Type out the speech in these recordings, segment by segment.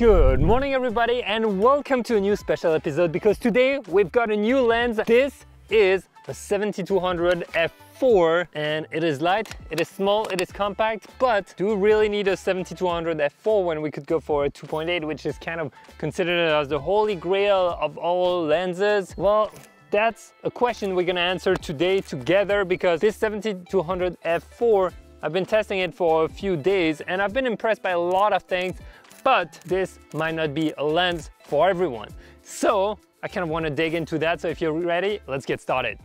Good morning everybody, and welcome to a new special episode, because today we've got a new lens. This is a 7200 f4, and it is light, it is small, it is compact. But do we really need a 7200 f4 when we could go for a 2.8, which is kind of considered as the holy grail of all lenses? Well, that's a question we're gonna answer today together, because this 7200 f4, I've been testing it for a few days and I've been impressed by a lot of things, but this might not be a lens for everyone. So I kind of want to dig into that. So if you're ready, let's get started.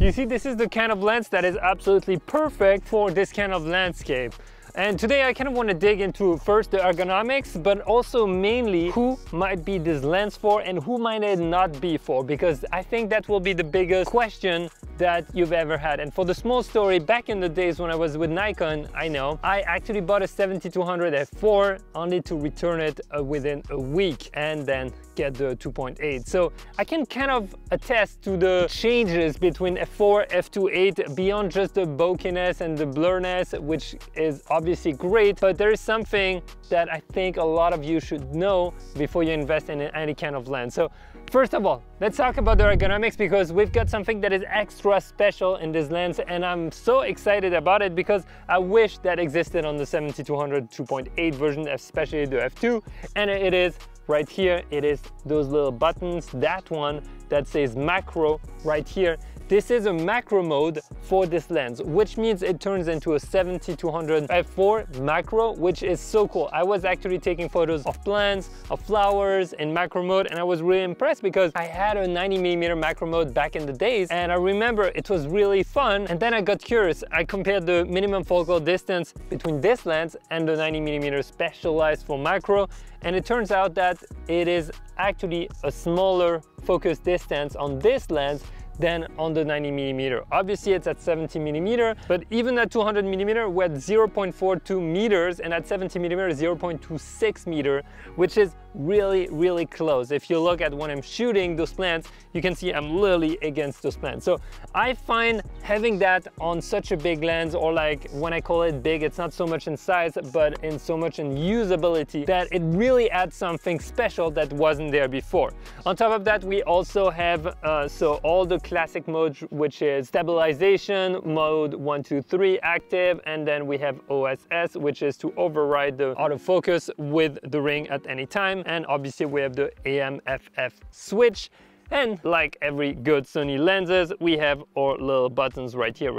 You see, this is the kind of lens that is absolutely perfect for this kind of landscape. And today I kind of want to dig into first the ergonomics, but also mainly who might be this lens for and who might it not be for, because I think that will be the biggest question that you've ever had. And for the small story, back in the days when I was with Nikon, I actually bought a 7200 f4 only to return it within a week and then get the 2.8. So I can kind of attest to the changes between f4, f2.8 beyond just the bokehtiness and the blurriness, which is obviously great, but there is something that I think a lot of you should know before you invest in any kind of lens. So first of all, let's talk about the ergonomics, because we've got something that is extra special in this lens, and I'm so excited about it because I wish that existed on the 7200 2.8 version, especially the f2, and it is right here. It is those little buttons, that one that says macro right here. This is a macro mode for this lens, which means it turns into a 7200 f4 macro, which is so cool. I was actually taking photos of plants, of flowers in macro mode, and I was really impressed because I had a 90mm macro mode back in the days, and I remember it was really fun. And then I got curious. I compared the minimum focal distance between this lens and the 90mm specialized for macro, and it turns out that it is actually a smaller focus distance on this lens than on the 90mm. Obviously it's at 70mm, but even at 200mm we're at 0.42 meters, and at 70mm 0.26 meter, which is really close. If you look at when I'm shooting those plants, you can see I'm literally against those plants. So I find having that on such a big lens, or like when I call it big, it's not so much in size but in so much in usability, that it really adds something special that wasn't there before. On top of that, we also have so all the classic modes, which is stabilization mode 1, 2, 3 active, and then we have OSS, which is to override the autofocus with the ring at any time. And obviously we have the AMFF switch, and like every good Sony lenses, we have our little buttons right here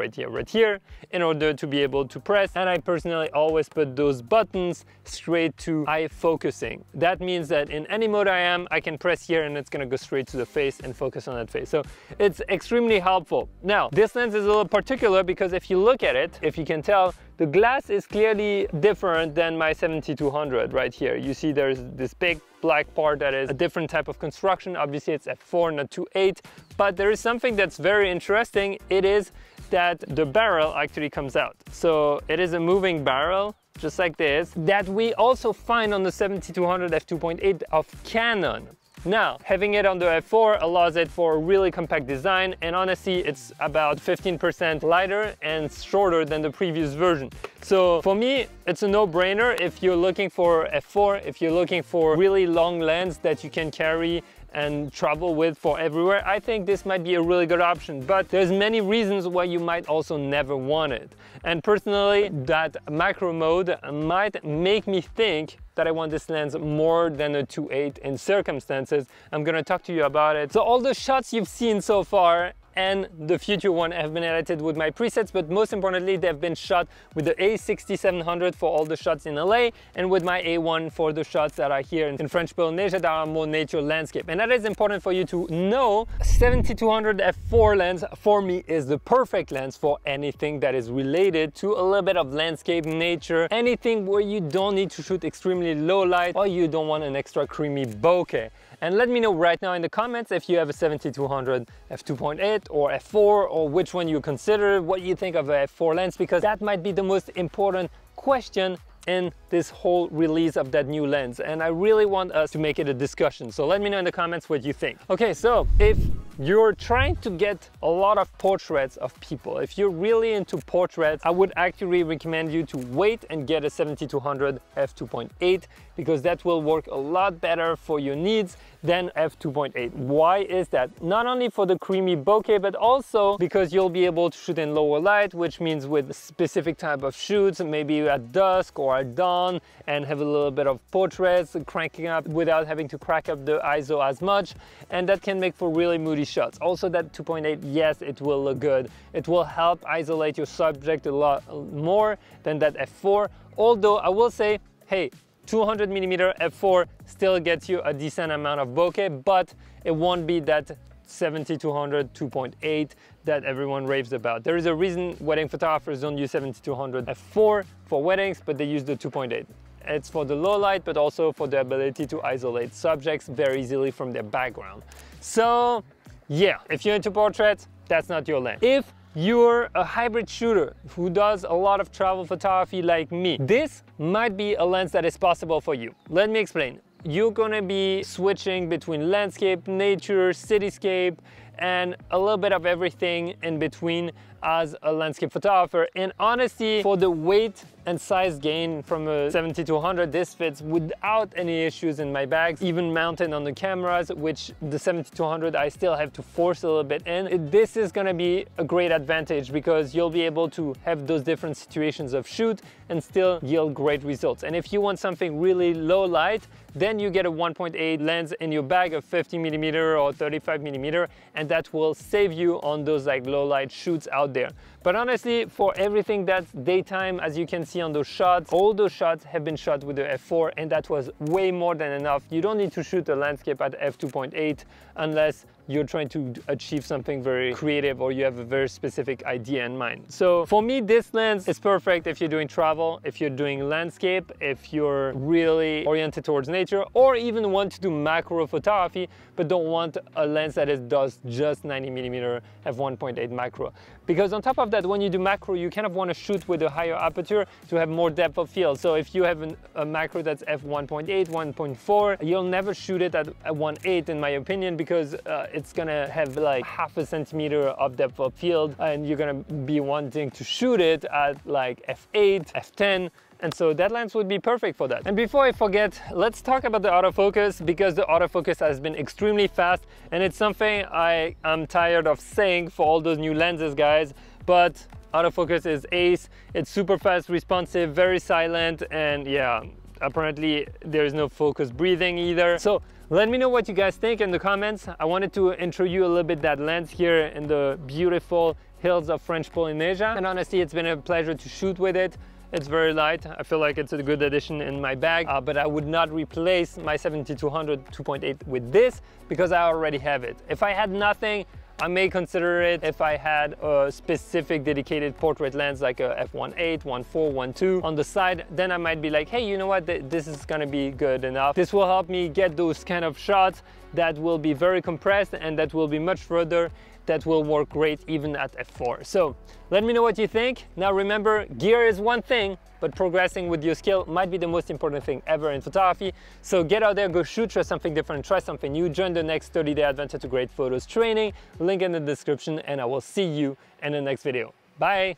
in order to be able to press. And I personally always put those buttons straight to eye focusing. That means that in any mode I am, I can press here and it's gonna go straight to the face and focus on that face. So it's extremely helpful. Now, this lens is a little particular because if you look at it, if you can tell, the glass is clearly different than my 7200 right here. You see there's this big black part that is a different type of construction. Obviously it's f4, not 2.8, but there is something that's very interesting. It is that the barrel actually comes out. So it is a moving barrel, just like this, that we also find on the 7200 f2.8 of Canon. Now, having it on the f4 allows it for a really compact design, and honestly, it's about 15% lighter and shorter than the previous version. So for me, it's a no-brainer if you're looking for f4, if you're looking for really long lens that you can carry and travel with for everywhere. I think this might be a really good option, but there's many reasons why you might also never want it. And personally, that macro mode might make me think that I want this lens more than a 2.8 in circumstances. I'm gonna talk to you about it. So all the shots you've seen so far and the future one have been edited with my presets, but most importantly, they've been shot with the a6700 for all the shots in LA, and with my a1 for the shots that are here in French Polynesia that are more nature landscape. And that is important for you to know. 7200 f4 lens for me is the perfect lens for anything that is related to a little bit of landscape, nature, anything where you don't need to shoot extremely low light or you don't want an extra creamy bokeh. And let me know right now in the comments if you have a 7200 f2.8 or f4, or which one you consider, what you think of a f4 lens, because that might be the most important question in this whole release of that new lens, and I really want us to make it a discussion. So let me know in the comments what you think. Okay, so if you're trying to get a lot of portraits of people. If you're really into portraits, I would actually recommend you to wait and get a 7200 f2.8 because that will work a lot better for your needs than f2.8. Why is that? Not only for the creamy bokeh, but also because you'll be able to shoot in lower light, which means with specific type of shoots, maybe at dusk or at dawn, and have a little bit of portraits cranking up without having to crack up the ISO as much, and that can make for really moody shots. Also that 2.8, yes, it will look good. It will help isolate your subject a lot more than that f4, although I will say, hey, 200mm f4 still gets you a decent amount of bokeh, but it won't be that 7200 2.8 that everyone raves about. There is a reason wedding photographers don't use 7200 f4 for weddings, but they use the 2.8. It's for the low light, but also for the ability to isolate subjects very easily from their background. So yeah, if you're into portraits, that's not your lane. If you're a hybrid shooter who does a lot of travel photography like me, this might be a lens that is possible for you. Let me explain. You're gonna be switching between landscape, nature, cityscape, and a little bit of everything in between as a landscape photographer. And honestly, for the weight and size gain from a 7200, this fits without any issues in my bags, even mounted on the cameras, which the 7200 I still have to force a little bit in. This is gonna be a great advantage because you'll be able to have those different situations of shoot and still yield great results. And if you want something really low light, then you get a 1.8 lens in your bag of 50mm or 35mm, and that will save you on those like low light shoots out there. But honestly, for everything that's daytime, as you can see on those shots, all those shots have been shot with the f4, and that was way more than enough. You don't need to shoot a landscape at f2.8 unless you're trying to achieve something very creative or you have a very specific idea in mind. So for me, this lens is perfect if you're doing travel, if you're doing landscape, if you're really oriented towards nature, or even want to do macro photography, but don't want a lens that does just 90mm f1.8 macro. Because on top of that, when you do macro, you kind of want to shoot with a higher aperture to have more depth of field. So if you have a macro that's f1.8, 1.4, you'll never shoot it at 1.8 in my opinion, because it's gonna have like half a centimeter of depth of field, and you're gonna be wanting to shoot it at like f8, f10, and so that lens would be perfect for that. And before I forget, let's talk about the autofocus, because the autofocus has been extremely fast, and it's something I am tired of saying for all those new lenses, guys, but autofocus is ace. It's super fast, responsive, very silent, and yeah, apparently there is no focus breathing either. So let me know what you guys think in the comments. I wanted to intro you a little bit that lens here in the beautiful hills of French Polynesia, and honestly, it's been a pleasure to shoot with it. It's very light. I feel like it's a good addition in my bag, but I would not replace my 7200 2.8 with this because I already have it. If I had nothing, I may consider it. If I had a specific dedicated portrait lens like a f1.8, 1.4, 1.2 on the side, then I might be like, hey, you know what, this is gonna be good enough. This will help me get those kind of shots that will be very compressed and that will be much further, that will work great even at f4. So let me know what you think. Now remember, gear is one thing, but progressing with your skill might be the most important thing ever in photography. So get out there, go shoot, try something different, try something new, join the next 30-day Adventure to Great Photos training, link in the description, and I will see you in the next video. Bye.